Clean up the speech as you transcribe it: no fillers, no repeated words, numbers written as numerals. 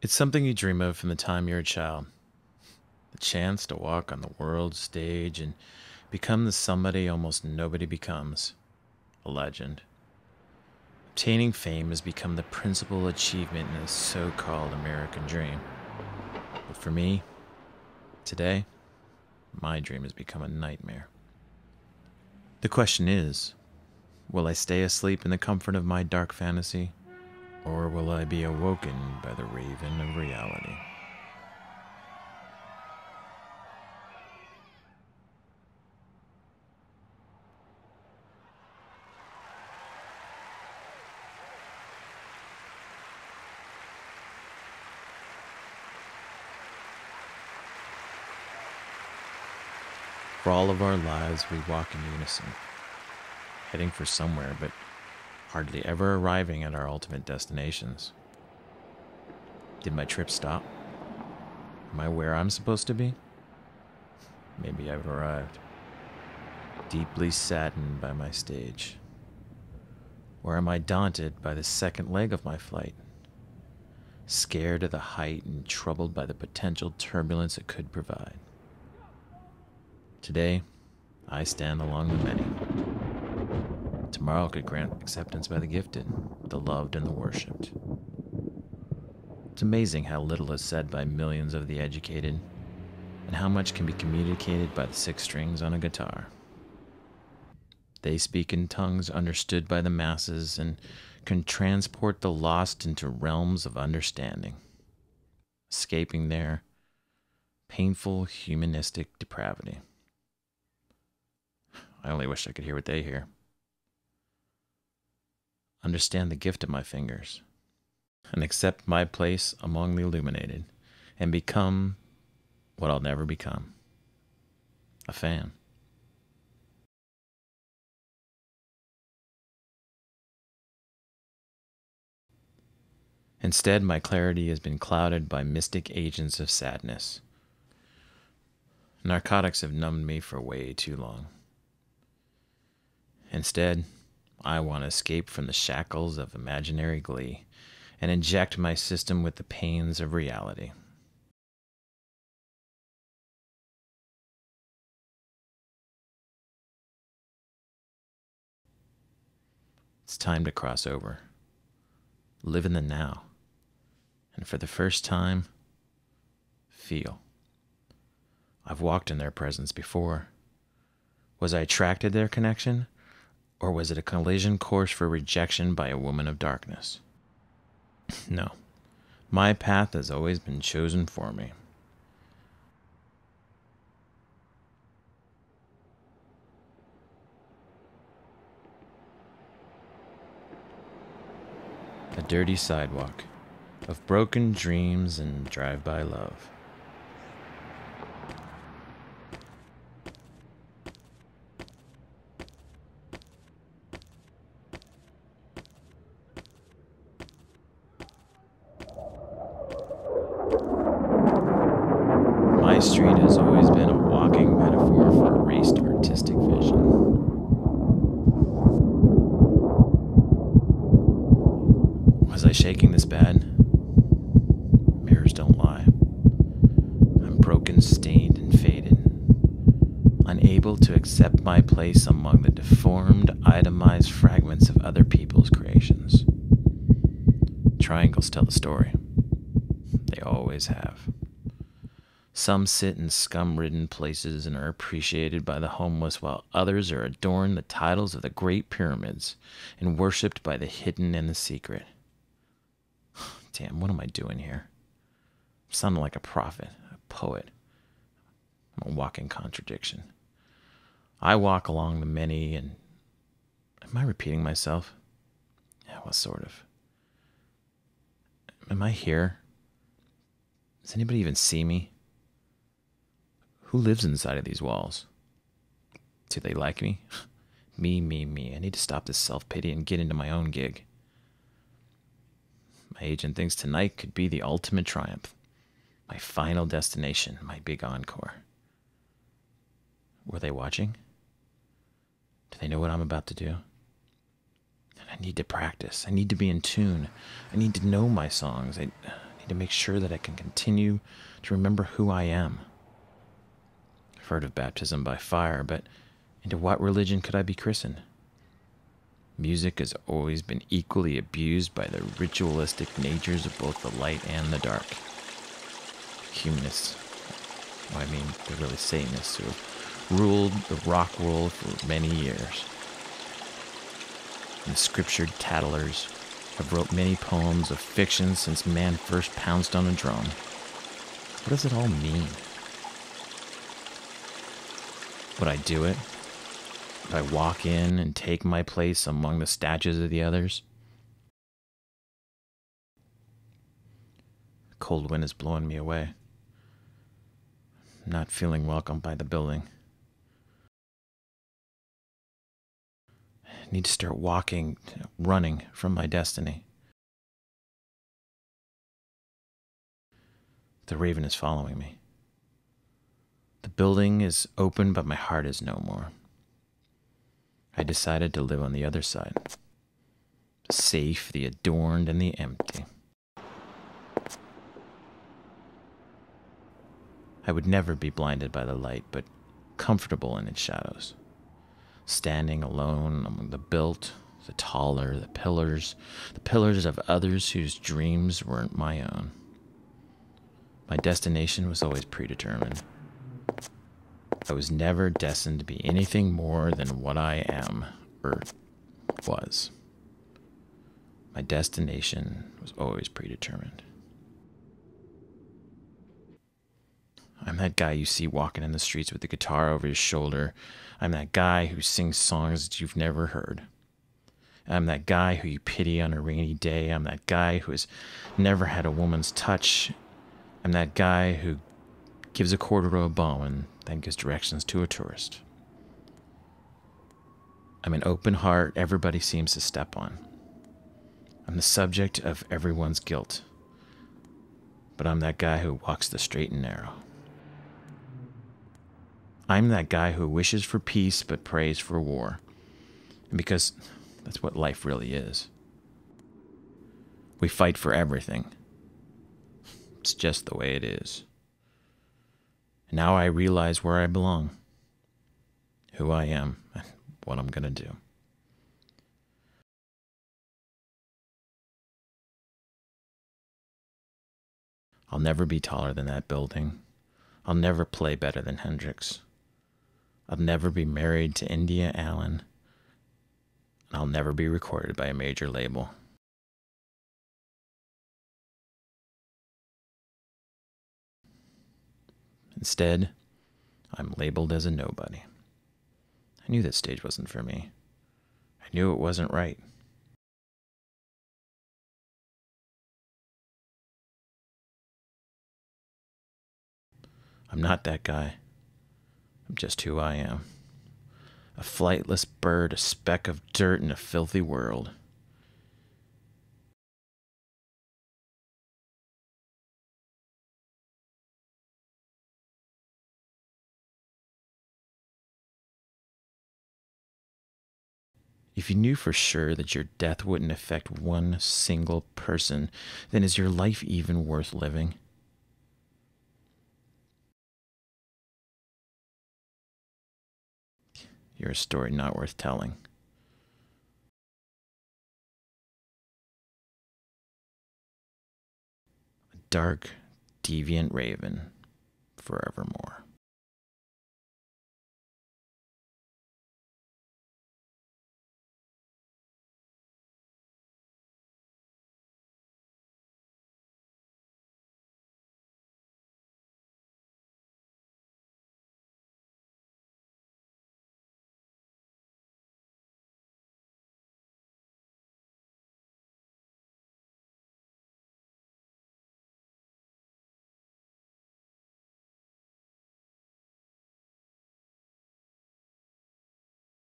It's something you dream of from the time you're a child. The chance to walk on the world stage and become the somebody almost nobody becomes. A legend. Obtaining fame has become the principal achievement in the so-called American dream. But for me, today, my dream has become a nightmare. The question is, will I stay asleep in the comfort of my dark fantasy? Or will I be awoken by the raven of reality? For all of our lives, we walk in unison, heading for somewhere, but hardly ever arriving at our ultimate destinations. Did my trip stop? Am I where I'm supposed to be? Maybe I've arrived. Deeply saddened by my stage. Or am I daunted by the second leg of my flight? Scared of the height and troubled by the potential turbulence it could provide. Today, I stand along the many. Tomorrow could grant acceptance by the gifted, the loved, and the worshipped. It's amazing how little is said by millions of the educated, and how much can be communicated by the six strings on a guitar. They speak in tongues understood by the masses, and can transport the lost into realms of understanding, escaping their painful humanistic depravity. I only wish I could hear what they hear. Understand the gift of my fingers, and accept my place among the illuminated, and become what I'll never become, a fan. Instead, my clarity has been clouded by mystic agents of sadness. Narcotics have numbed me for way too long. Instead, I want to escape from the shackles of imaginary glee and inject my system with the pains of reality. It's time to cross over, live in the now, and for the first time, feel. I've walked in their presence before. Was I attracted to their connection? Or was it a collision course for rejection by a woman of darkness? No, my path has always been chosen for me. A dirty sidewalk of broken dreams and drive-by love. My street has always been a walking metaphor for erased artistic vision. Was I shaking this bad? Mirrors don't lie. I'm broken, stained, and faded. Unable to accept my place among the deformed, itemized fragments of other people's creations. Triangles tell the story. They always have. Some sit in scum-ridden places and are appreciated by the homeless, while others are adorned the titles of the Great Pyramids and worshipped by the hidden and the secret. Damn, what am I doing here? I'm sounding like a prophet, a poet. I'm a walking contradiction. I walk along the many and... Am I repeating myself? Yeah, well, sort of. Am I here? Does anybody even see me? Who lives inside of these walls? Do they like me? Me. I need to stop this self-pity and get into my own gig. My agent thinks tonight could be the ultimate triumph. My final destination, my big encore. Were they watching? Do they know what I'm about to do? I need to practice. I need to be in tune. I need to know my songs. I to make sure that I can continue to remember who I am. I've heard of baptism by fire, but into what religion could I be christened? Music has always been equally abused by the ritualistic natures of both the light and the dark. Humanists, well, I mean, they're really Satanists who have ruled the rock world for many years. And scriptured tattlers have wrote many poems of fiction since man first pounced on a drum. What does it all mean? Would I do it? Would I walk in and take my place among the statues of the others? The cold wind is blowing me away. I'm not feeling welcomed by the building. I need to start walking, running from my destiny. The Raven is following me. The building is open, but my heart is no more. I decided to live on the other side. The safe, the adorned, and the empty. I would never be blinded by the light, but comfortable in its shadows. Standing alone among the built, the taller, the pillars of others whose dreams weren't my own. My destination was always predetermined. I was never destined to be anything more than what I am, or was. My destination was always predetermined. I'm that guy you see walking in the streets with the guitar over his shoulder. I'm that guy who sings songs that you've never heard. I'm that guy who you pity on a rainy day. I'm that guy who has never had a woman's touch. I'm that guy who gives a quarter to a bum and then gives directions to a tourist. I'm an open heart everybody seems to step on. I'm the subject of everyone's guilt. But I'm that guy who walks the straight and narrow. I'm that guy who wishes for peace but prays for war. And because that's what life really is. We fight for everything. It's just the way it is. Now I realize where I belong, who I am, and what I'm going to do. I'll never be taller than that building. I'll never play better than Hendrix. I'll never be married to India Allen. And I'll never be recorded by a major label. Instead, I'm labeled as a nobody. I knew that stage wasn't for me. I knew it wasn't right. I'm not that guy. I'm just who I am. A flightless bird, a speck of dirt in a filthy world. If you knew for sure that your death wouldn't affect one single person, then is your life even worth living? You're a story not worth telling. A dark, deviant raven forevermore.